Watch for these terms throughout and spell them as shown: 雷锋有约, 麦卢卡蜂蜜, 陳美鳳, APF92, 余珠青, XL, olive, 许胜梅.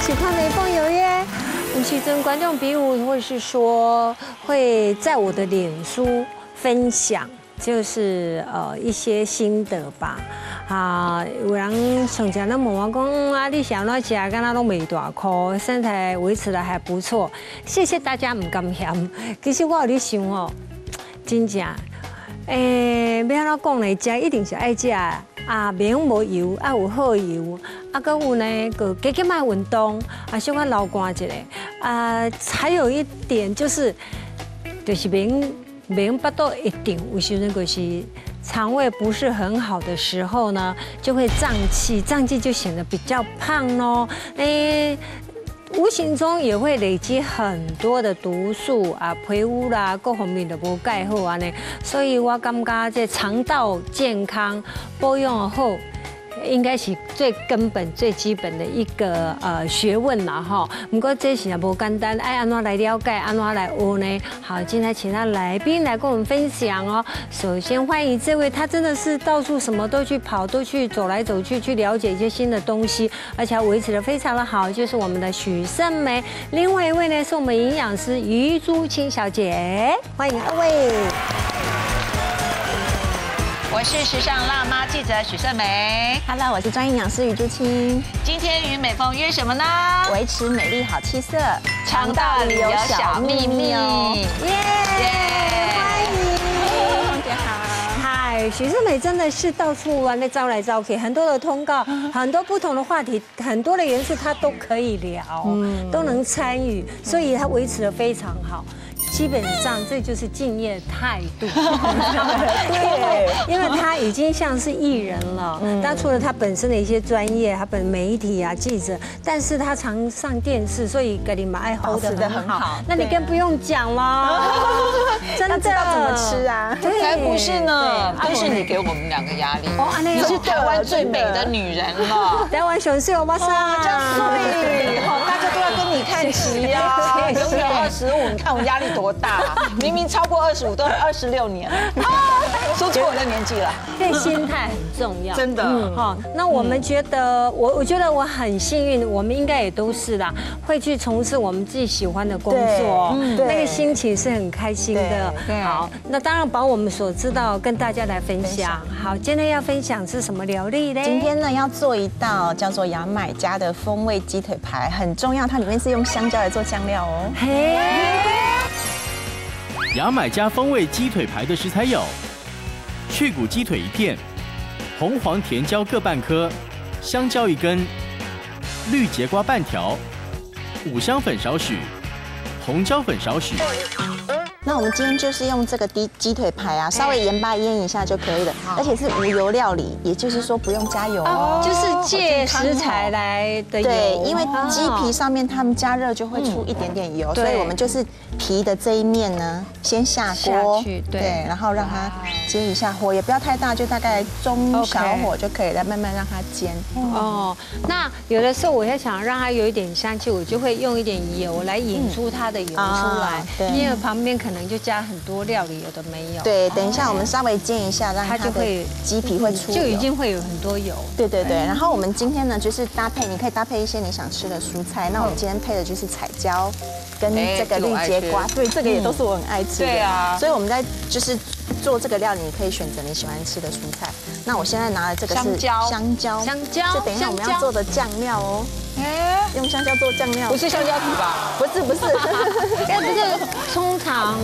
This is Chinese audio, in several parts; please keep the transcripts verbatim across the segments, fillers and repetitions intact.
很喜欢雷锋有约。吴奇珍观众比武或是说会在我的脸书分享，就是呃一些心得吧。啊，有人从前那问我讲啊，你想到起来，干那都没大颗，身材维持的还不错。谢谢大家唔甘嫌。其实我有咧想哦，真正诶，要安怎讲呢？食一定是爱食。 啊，免无油，啊有好油，啊，搁有呢，搁加加卖运动，啊，小可流汗一下，啊，还有一点就是，就是免免巴肚一定有时阵就是肠胃不是很好的时候呢，就会胀气，胀气就显得比较胖咯，诶。 无形中也会累积很多的毒素啊，皮肤啦各方面都无介好安尼，所以我感觉这肠道健康保养好，应该是最根本、最基本的一个呃学问啦吼。不过这是也无简单，爱安怎来了解，安怎来学呢？好，今天请到来宾来跟我们分享哦。首先欢迎这位，他真的是到处什么都去跑，都去走来走去，去了解一些新的东西，而且维持得非常的好，就是我们的许胜梅。另外一位呢，是我们营养师余珠青小姐，欢迎二位。 我是时尚辣妈记者许胜梅 ，Hello， 我是专业营养师余珠青。今天与美凤约什么呢？维持美丽好气色，肠道里有小秘密哦！耶，欢迎，大家好。嗨，许胜梅真的是到处玩的，招来招去，很多的通告，很多不同的话题，很多的元素她都可以聊，都能参与，所以她维持得非常好。 基本上这就是敬业态度，对，因为他已经像是艺人了。但除了他本身的一些专业，他本媒体啊记者，但是他常上电视，所以格里玛爱 hold 得很好。那你更不用讲了，真的知道怎么吃啊？才不是呢，都是你给我们两个压力。你是台湾最美的女人了，台湾雄狮，哇塞，真美！好，大家都要跟你看齐啊，永远二十五，你看我压力。 多大、啊？明明超过二十五，都二十六年了，说出我的年纪了。对，心态很重要，真的。好，那我们觉得，我我觉得我很幸运，我们应该也都是啦，会去从事我们自己喜欢的工作，那个心情是很开心的。好，那当然把我们所知道跟大家来分享。好，今天要分享是什么料理呢？今天呢要做一道叫做牙买加的风味鸡腿排，很重要，它里面是用香蕉来做酱料哦。嘿。 牙买加风味鸡腿排的食材有：去骨鸡腿一片，红黄甜椒各半颗，香蕉一根，绿节瓜半条，五香粉少许，红椒粉少许。那我们今天就是用这个鸡鸡腿排啊，稍微盐巴腌一下就可以了，而且是无油料理，也就是说不用加油哦，就是借食材来的油。对，因为鸡皮上面他们加热就会出一点点油，所以我们就是。 皮的这一面呢，先下锅，对，然后让它煎一下，火也不要太大，就大概中小火就可以了，慢慢让它煎。哦，那有的时候我也想让它有一点香气，我就会用一点油来引出它的油出来，因为旁边可能就加很多料理，有的没有。对，等一下我们稍微煎一下，让它就会鸡皮会出，就已经会有很多油。对对对，然后我们今天呢就是搭配，你可以搭配一些你想吃的蔬菜，那我们今天配的就是彩椒跟这个绿节。 瓜，对，这个也都是我很爱吃的。对啊，所以我们在就是做这个料理，你可以选择你喜欢吃的蔬菜。那我现在拿的这个是香蕉，香蕉，这等一下我们要做的酱料哦。哎，用香蕉做酱料，不是香蕉皮吧？不是不是，哎，不是，通常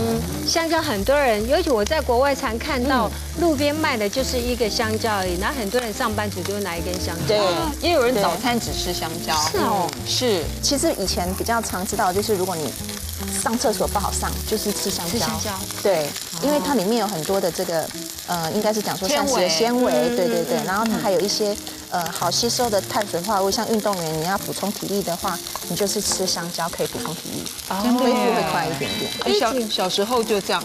香蕉很多人，尤其我在国外常看到路边卖的就是一个香蕉而已，然后很多人上班族就会拿一根香蕉，对，也有人早餐只吃香蕉。是哦，是。其实以前比较常知道就是如果你 上厕所不好上，就是吃香蕉。香蕉对，因为它里面有很多的这个，呃，应该是讲说膳食的纤维，对对对。然后它还有一些呃好吸收的碳水化合物，像运动员你要补充体力的话，你就是吃香蕉可以补充体力，恢复会快一点点。小小时候就这样，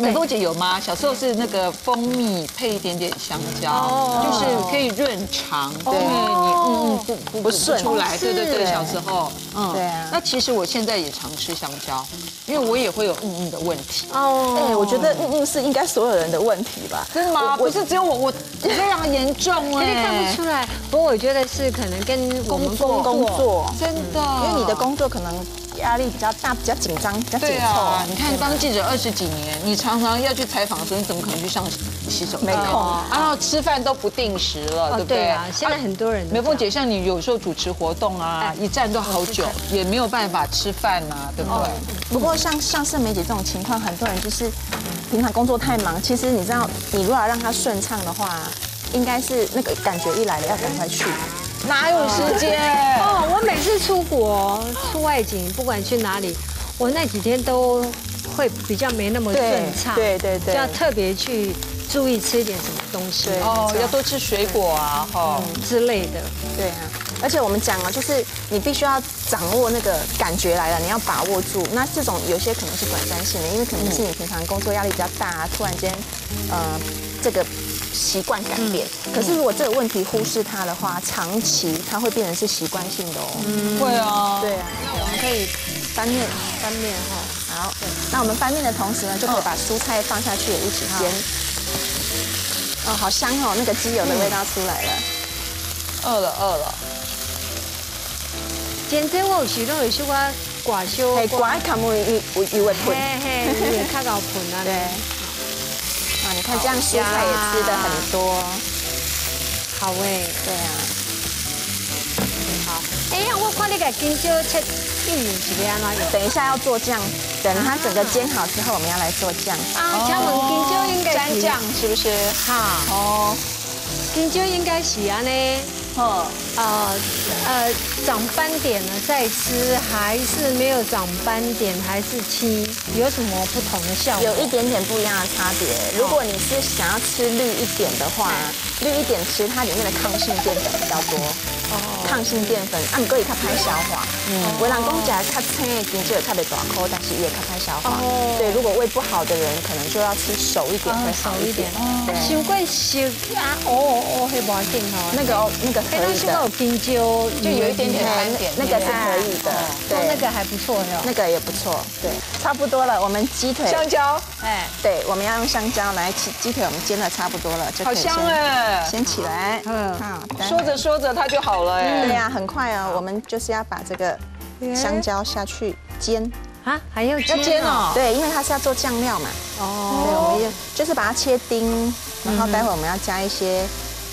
美凤姐有吗？小时候是那个蜂蜜配一点点香蕉，就是可以润肠，对你嗯嗯不不顺出来，对对对，小时候嗯对啊。那其实我现在也常吃香蕉。 因为我也会有嗯嗯的问题哦，哎，我觉得嗯嗯是应该所有人的问题吧？真的吗？不是只有我，我非常严重哎，看不出来。不过我觉得是可能跟工作工作真的，因为你的工作可能压力比较大，比较紧张，比较紧凑。你看当记者二十几年，你常常要去采访的时候，你怎么可能去上洗手间？没空，然后吃饭都不定时了，对不对？现在很多人。美凤姐，像你有时候主持活动啊，一站都好久，也没有办法吃饭啊，对不对？不过像像盛梅姐这种情况，很多人就是平常工作太忙，其实你知道，你如果要让它顺畅的话。 应该是那个感觉一来了，要赶快去，哪有时间？哦，我每次出国、出外景，不管去哪里，我那几天都会比较没那么顺畅，对对对，就要特别去注意吃一点什么东西哦，要多吃水果啊，哈之类的，对啊。而且我们讲啊，就是你必须要掌握那个感觉来了，你要把握住。那这种有些可能是短暂性的，因为可能是你平常工作压力比较大、啊，突然间，呃，这个。 习惯改变，可是如果这个问题忽视它的话，长期它会变成是习惯性的哦。会啊，对啊。那我们可以翻面，翻面哈。好，那我们翻面的同时呢，就可以把蔬菜放下去也一起煎。哦，好香哦，那个鸡油的味道出来了。饿了，饿了。前阵我有时都有小可挂烧。嘿，挂卡木伊有有会盆。嘿嘿，有较够盆啊。对。 啊，你看这样蔬菜也吃的很多，好味，对啊。好，哎呀，我看你个金椒切玉米是要哪样？等一下要做酱，等它整个煎好之后，我们要来做酱。啊，请问金椒应该沾酱是不是？哈，哦，金椒应该是安尼，哦，呃呃，长斑点了再吃，还是没有长斑点，还是七，有什么不同的效果？有一点点不一样的差别。如果你是想要吃绿一点的话，绿一点吃它里面的抗性淀粉比较多。哦，抗性淀粉，啊，唔过伊较歹消化。嗯，有人讲食较青的金针特别大颗，但是也较歹消化。哦，对，如果胃不好的人，可能就要吃熟一点会好一点。哦，太过熟啊，哦哦，迄无劲吼。那个那个可以的。 金椒就有一点点斑点，那个是可以的，对，那个还不错哟，那个也不错，对，差不多了。我们鸡腿香蕉，哎，对，我们要用香蕉来鸡鸡腿，我们煎的差不多了，就可以先先起来，嗯，好，说着说着它就好了，哎，对呀，很快哦。我们就是要把这个香蕉下去煎啊，还要煎哦，对，因为它是要做酱料嘛，哦，对，我们就是把它切丁，然后待会我们要加一些。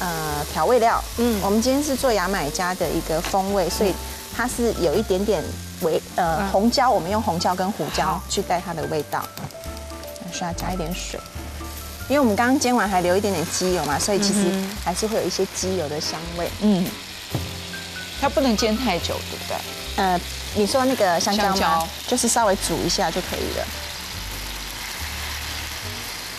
呃，调味料，嗯，我们今天是做牙买加的一个风味，所以它是有一点点微呃红椒，我们用红椒跟胡椒去带它的味道，需要加一点水，因为我们刚刚煎完还留一点点鸡油嘛，所以其实还是会有一些鸡油的香味，嗯，它不能煎太久，对不对？呃，你说那个香蕉吗？就是稍微煮一下就可以了。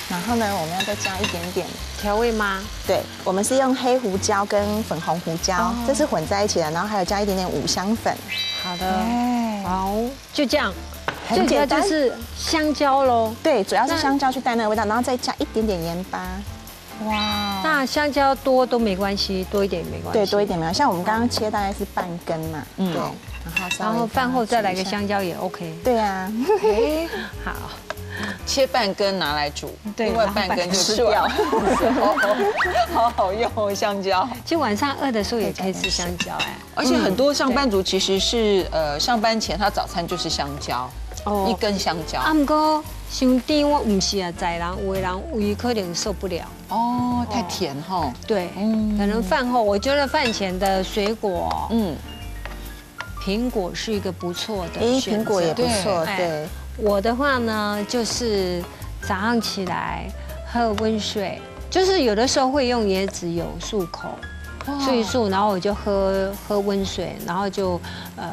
然后呢，我们要再加一点点调味吗？对，我们是用黑胡椒跟粉红胡椒，这是混在一起的，然后还有加一点点五香粉。好的，好，就这样，很简单，就是香蕉喽。对，主要是香蕉去带那个味道，然后再加一点点盐巴。哇，那香蕉多都没关系，多一点也没关系。对，多一点没关系。像我们刚刚切大概是半根嘛，嗯，对，然后然后饭后再来个香蕉也 OK。对啊，好。 切半根拿来煮，另外半根就吃掉。好好用香蕉，其实晚上饿的时候也可以吃香蕉哎。而且很多上班族其实是呃上班前他早餐就是香蕉，一根香蕉。啊，不过上甜我唔是啊，在人有的人有可能受不了。哦，太甜哈。对，可能饭后我觉得饭前的水果，嗯，苹果是一个不错的选择，苹果也不错，对。 我的话呢，就是早上起来喝温水，就是有的时候会用椰子油漱口，漱一漱，然后我就喝喝温水，然后就呃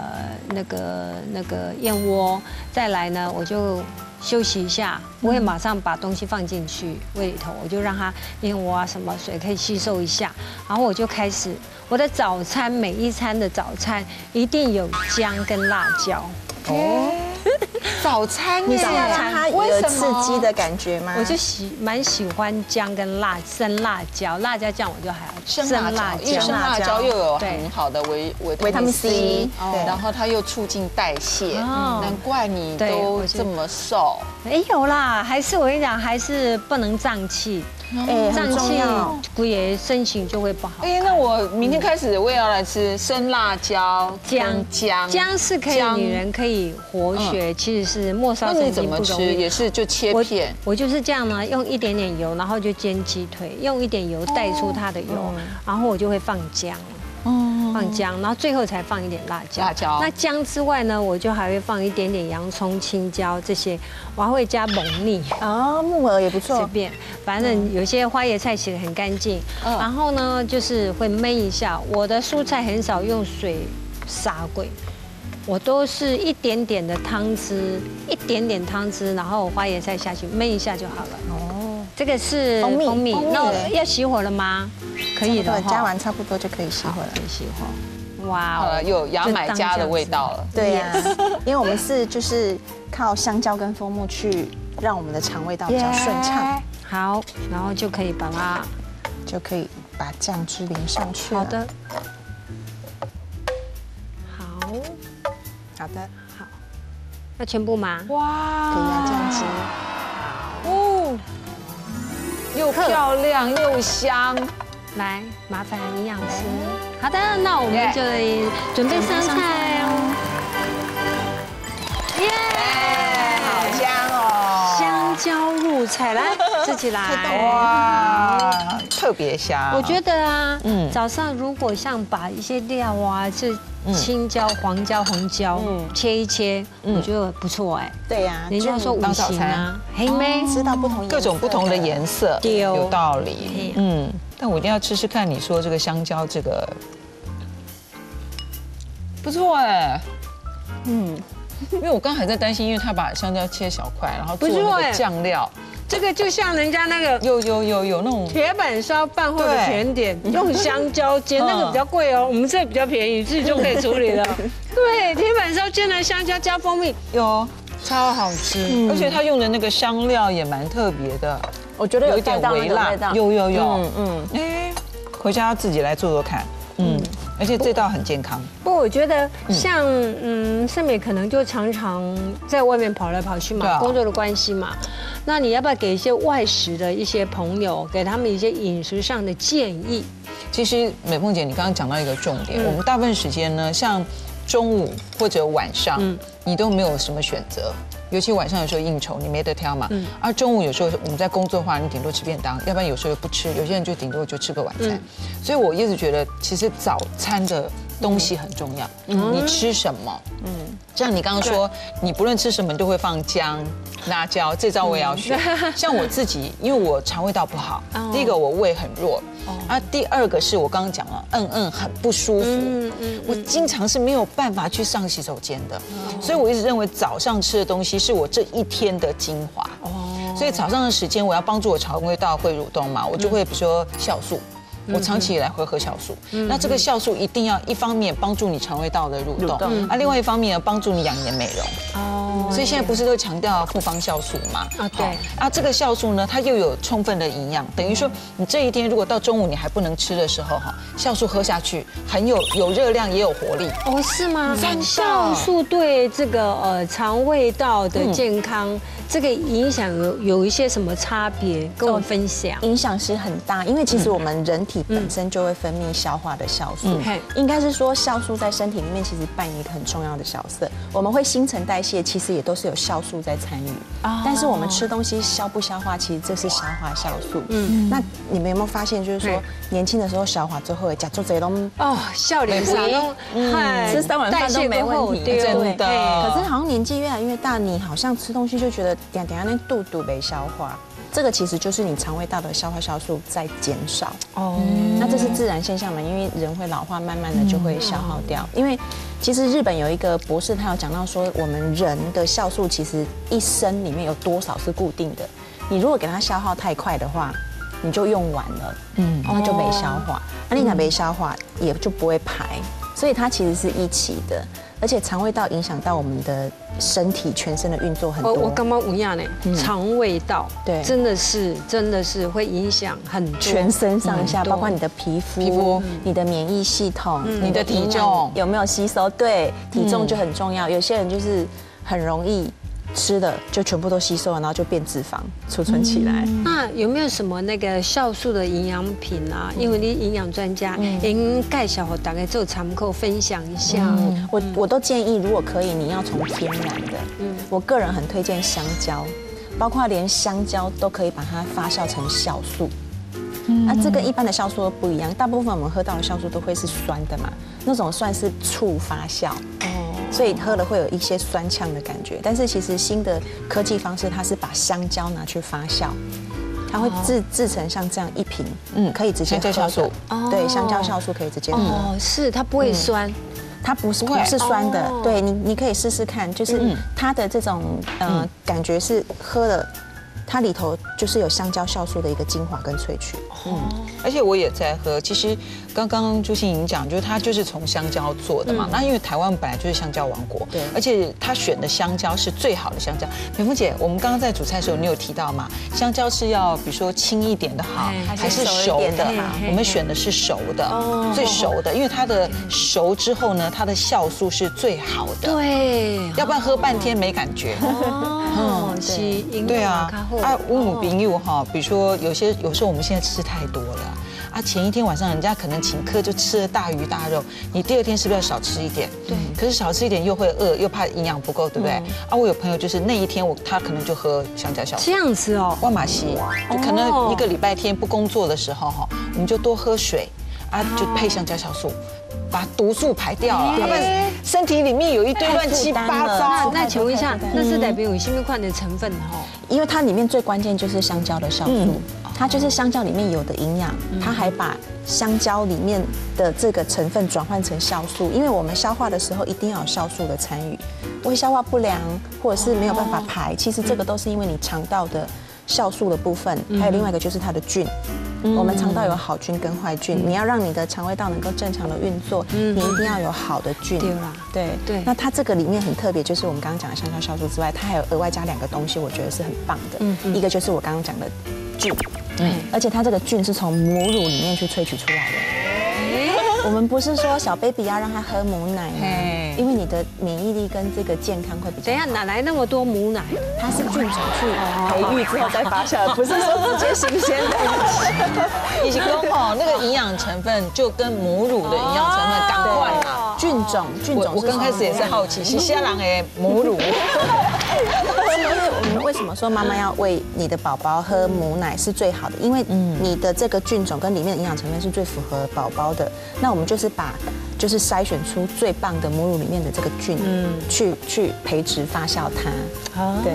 那个那个燕窝，再来呢我就休息一下，不会马上把东西放进去胃里头，我就让它燕窝啊什么水可以吸收一下，然后我就开始我的早餐，每一餐的早餐一定有姜跟辣椒。 哦，早餐你想要它有刺激的感觉吗？我就喜蛮喜欢姜跟辣生辣椒，辣椒酱我就还好。生辣椒，因为生辣椒又有很好的维维他命 C， 然后它又促进代谢，难怪你都这么瘦。没有啦，还是我跟你讲，还是不能胀气。哎，很重要，整个身形就会不好。哎，那我明天开始我也要来吃生辣椒、姜姜姜是可以，女人可以活血，其实是末梢神经不容易。也是就切片，我就是这样嘛，用一点点油，然后就煎鸡腿，用一点油带出它的油，然后我就会放姜。 放姜，然后最后才放一点辣椒。辣椒。那姜之外呢，我就还会放一点点洋葱、青椒这些，我还会加蒙腻。哦，木耳也不错。随便，反正有些花椰菜洗得很干净。嗯。然后呢，就是会焖一下。我的蔬菜很少用水杀过，我都是一点点的汤汁，一点点汤汁，然后花椰菜下去焖一下就好了。哦。这个是蜂蜜。那要熄火了吗？ 可以的，加完差不多就可以熄火了。熄火，哇，好了，有牙买加的味道了。对呀，因为我们是就是靠香蕉跟枫木去让我们的肠胃道比较顺畅。好，然后就可以把它，就可以把酱汁淋上去。好的，好，好的，好，要全部吗？哇，可以啊，酱汁。哦，又漂亮又香。 来，麻烦营养师。好的，那我们就准备上菜哦。耶，好香哦！香蕉入菜，来自己来。哇，特别香。我觉得啊，嗯，早上如果像把一些料啊，是青椒、黄椒、红椒，切一切，我觉得不错哎。对呀，人家说五行啊，黑妹知道不同各种不同的颜色，有道理。嗯。 但我一定要吃吃看，你说这个香蕉这个不错哎，嗯，因为我刚才还在担心，因为他把香蕉切小块，然后做那个酱料，这个就像人家那个有有有有那种铁板烧饭或者甜点用香蕉煎，那个比较贵哦，我们这比较便宜，自己就可以处理了。对，铁板烧煎了香蕉加蜂蜜，有超好吃，而且他用的那个香料也蛮特别的。 我觉得有一点微辣，有有有，嗯嗯，哎，回家要自己来做做看，嗯，而且这道很健康。不，我觉得像嗯，盛美可能就常常在外面跑来跑去嘛，工作的关系嘛，那你要不要给一些外食的一些朋友，给他们一些饮食上的建议？其实美凤姐，你刚刚讲到一个重点，我们大部分时间呢，像中午或者晚上，你都没有什么选择。 尤其晚上有时候应酬，你没得挑嘛。嗯。而中午有时候我们在工作的话，你顶多吃便当，要不然有时候不吃。有些人就顶多就吃个晚餐。所以我一直觉得，其实早餐的东西很重要。嗯。你吃什么？嗯。像你刚刚说，你不论吃什么，你都会放姜、辣椒。这招我也要学。像我自己，因为我肠胃道不好，第一个我胃很弱，啊，第二个是我刚刚讲了，嗯嗯，很不舒服。嗯嗯。我经常是没有办法去上洗手间的，所以我一直认为早上吃的东西。 是我这一天的精华哦，所以早上的时间我要帮助我肠胃道会蠕动嘛，我就会比如说酵素，我长期以来会喝酵素。那这个酵素一定要一方面帮助你肠胃道的蠕动，啊，另外一方面帮助你养颜美容。哦，所以现在不是都强调复方酵素嘛？啊，对。啊，这个酵素呢，它又有充分的营养，等于说你这一天如果到中午你还不能吃的时候哈，酵素喝下去很有有热量也有活力。哦，是吗？真的。 素对这个呃肠胃道的健康，这个影响有有一些什么差别？跟我分享。影响是很大，因为其实我们人体本身就会分泌消化的酵素，应该是说酵素在身体里面其实扮演一个很重要的角色。我们会新陈代谢，其实也都是有酵素在参与。但是我们吃东西消不消化，其实这是消化酵素。嗯，那你们有没有发现，就是说年轻的时候消化最后，假做这都哦，笑脸啥都，吃三碗饭都没问题。 真的，可是好像年纪越来越大，你好像吃东西就觉得点点那肚肚没消化，这个其实就是你肠胃道的消化酵素在减少。哦，那这是自然现象嘛？因为人会老化，慢慢的就会消耗掉。因为其实日本有一个博士，他有讲到说，我们人的酵素其实一生里面有多少是固定的，你如果给它消耗太快的话。 你就用完了，嗯，那就没消化，那你没消化也就不会排，所以它其实是一起的，而且肠胃道影响到我们的身体全身的运作很多。我刚刚问一下呢，肠胃道对，真的是真的是会影响很全身上下，包括你的皮肤、你的免疫系统、你的体重有没有吸收，对，体重就很重要。有些人就是很容易。吃的就全部都吸收了，然后就变脂肪储存起来。嗯、那有没有什么那个酵素的营养品啊？因为你营养专家，您介绍我大概做参考分享一下。嗯、我我都建议，如果可以，你要从天然的。嗯，我个人很推荐香蕉，包括连香蕉都可以把它发酵成酵素。 那、啊、这跟一般的酵素都不一样，大部分我们喝到的酵素都会是酸的嘛，那种算是醋发酵，哦，所以喝了会有一些酸呛的感觉。但是其实新的科技方式，它是把香蕉拿去发酵，它会制制成像这样一瓶，嗯，可以直接喝酵素，对，香蕉酵素可以直接喝。哦，是它不会酸。嗯 它不是不是酸的，对你你可以试试看，就是它的这种呃感觉是喝了，它里头就是有香蕉酵素的一个精华跟萃取。嗯，而且我也在喝，其实刚刚朱芯莹讲，就是它就是从香蕉做的嘛，那因为台湾本来就是香蕉王国，对，而且它选的香蕉是最好的香蕉。美芙姐，我们刚刚在煮菜的时候，你有提到嘛，香蕉是要比如说轻一点的好，还是熟的？我们选的是熟的，最熟的，因为它的熟之后呢。 它的酵素是最好的，对，要不然喝半天没感觉。哦，是，对啊，啊，我有朋友哈，比如说有些有时候我们现在吃太多了，啊，前一天晚上人家可能请客就吃了大鱼大肉，你第二天是不是要少吃一点？对，可是少吃一点又会饿，又怕营养不够，对不对？啊，我有朋友就是那一天我他可能就喝香蕉酵素，这样子哦，万马西，就可能一个礼拜天不工作的时候哈，我们就多喝水，啊，就配香蕉酵素。 把毒素排掉了，要不然身体里面有一堆乱七八糟。那请问一下，那是代表有新冠块的成分哈？因为它里面最关键就是香蕉的酵素，它就是香蕉里面有的营养，它还把香蕉里面的这个成分转换成酵素。因为我们消化的时候一定要有酵素的参与，会消化不良或者是没有办法排，其实这个都是因为你肠道的酵素的部分，还有另外一个就是它的菌。 我们肠道有好菌跟坏菌，你要让你的肠胃道能够正常的运作，你一定要有好的菌。对啦，对对。那它这个里面很特别，就是我们刚刚讲的香蕉酵素之外，它还有额外加两个东西，我觉得是很棒的。一个就是我刚刚讲的菌，对，而且它这个菌是从母乳里面去萃取出来的。我们不是说小 baby 要让他喝母奶吗？因为你的免疫力跟这个健康会比较。等一下，哪来那么多母奶？它是菌种去培育之后再发酵，不是说直接新鲜的。以及刚好那个营养成分就跟母乳的营养成分相关嘛。菌种，菌种。我刚开始也是好奇，是虾郎的母乳。是因为我们为什么说妈妈要喂你的宝宝喝母奶是最好的？因为你的这个菌种跟里面的营养成分是最符合宝宝的。那我们就是把就是筛选出最棒的母乳里面的这个菌，嗯，去去培植发酵它。哦，对。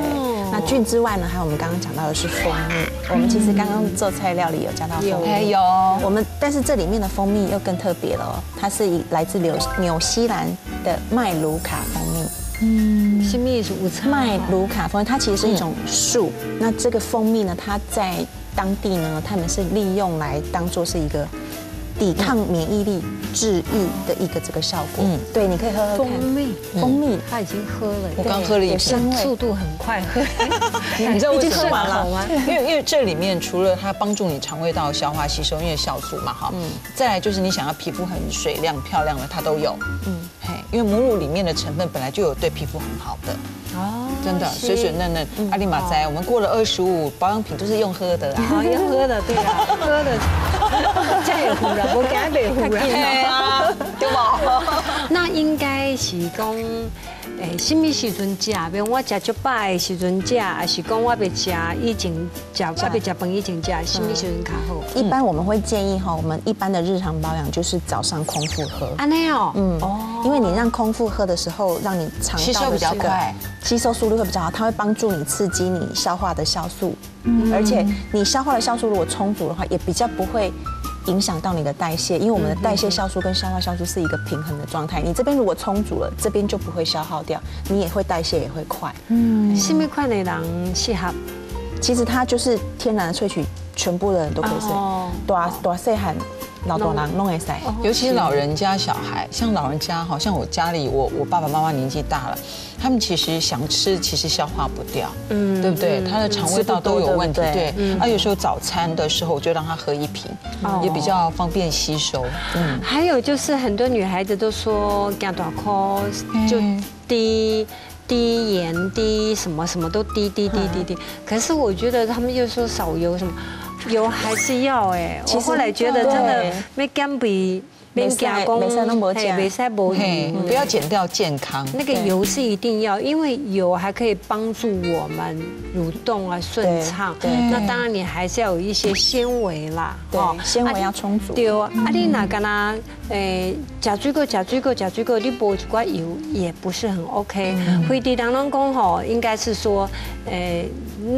那菌之外呢，还有我们刚刚讲到的是蜂蜜。我们其实刚刚做菜料理有加到蜂蜜。有。我们但是这里面的蜂蜜又更特别了，它是来自纽纽西兰的麦卢卡蜂蜜。 嗯，是蜜是无差麦卢卡蜂蜜，它其实是一种树。嗯、那这个蜂蜜呢，它在当地呢，他们是利用来当做是一个抵抗免疫力、治愈的一个这个效果。嗯，对，你可以喝喝看。蜂蜜，蜂蜜，他已经喝了，我刚喝了一瓶，速度很快喝。你知道我已经喝完了，因为因为这里面除了它帮助你肠胃道消化吸收，因为酵素嘛哈，嗯，再来就是你想要皮肤很水亮漂亮的，它都有。嗯。 因为母乳里面的成分本来就有对皮肤很好的哦，真的水水嫩嫩，阿里马哉，我们过了二十五，保养品都是用喝的啊，用喝的对啊，喝的，这也糊了，我加北糊了，对啊，对吧？那应该是讲，诶，什么时阵食？比如我食粥饱的时阵食，还是讲我别食以前食，我别食饭以前食，什么时阵较好？一般我们会建议哈，我们一般的日常保养就是早上空腹喝，安内哦，嗯哦。 因为你让空腹喝的时候，让你肠道的这个吸收速率会比较好，它会帮助你刺激你消化的酵素，而且你消化的酵素如果充足的话，也比较不会影响到你的代谢，因为我们的代谢酵素跟消化酵素是一个平衡的状态。你这边如果充足了，这边就不会消耗掉，你也会代谢也会快。嗯，什么款的人适合？其实它就是天然的萃取，全部的人都可以吃，大大细汉。 老多人弄 S I， 尤其是老人家、小孩，像老人家，好像我家里我我爸爸妈妈年纪大了，他们其实想吃，其实消化不掉，嗯，对不对？他的肠胃道都有问题，对。啊，有时候早餐的时候我就让他喝一瓶，也比较方便吸收。嗯，还有就是很多女孩子都说，干短裤就低。低盐、低什么什么都低低低低低。可是我觉得他们又说少油什么，油还是要哎。我后来觉得真的没干比。 没加工，嘿，没塞薄油，不要减掉健康。那个油是一定要，因为油还可以帮助我们蠕动啊顺畅。对，那当然你还是要有一些纤维啦，哦，纤维要充足。对啊，啊你哪敢呐？诶，吃水果，吃水果，吃水果，你补一寡油也不是很 OK。非得当中讲吼，应该是说，诶，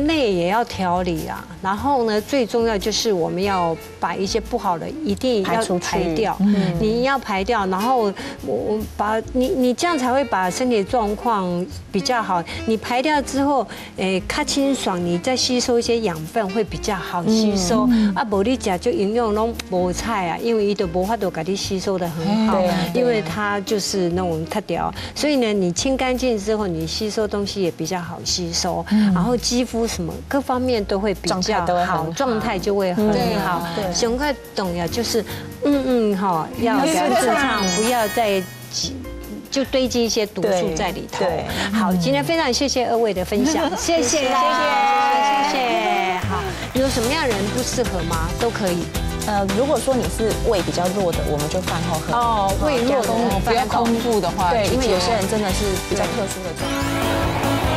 内也要调理啊。然后呢，最重要就是我们要把一些不好的一定要排掉。 你要排掉，然后我我把你你这样才会把身体状况比较好。你排掉之后，诶，较清爽，你再吸收一些养分会比较好吸收。啊，无你食就营养拢无菜啊，因为伊都无法度把你吸收得很好，因为它就是那种特掉。所以呢，你清干净之后，你吸收东西也比较好吸收，然后肌肤什么各方面都会比较好，状态就会很好。熊哥懂呀，就是嗯嗯好。 要良自畅，不要再就堆积一些毒素在里头。好，今天非常谢谢二位的分享，谢谢，谢谢，谢谢。好，有什么样的人不适合吗？都可以。呃，如果说你是胃比较弱的，我们就饭后喝。哦，胃弱的不要空腹的话，对，因为有些人真的是比较特殊的状态。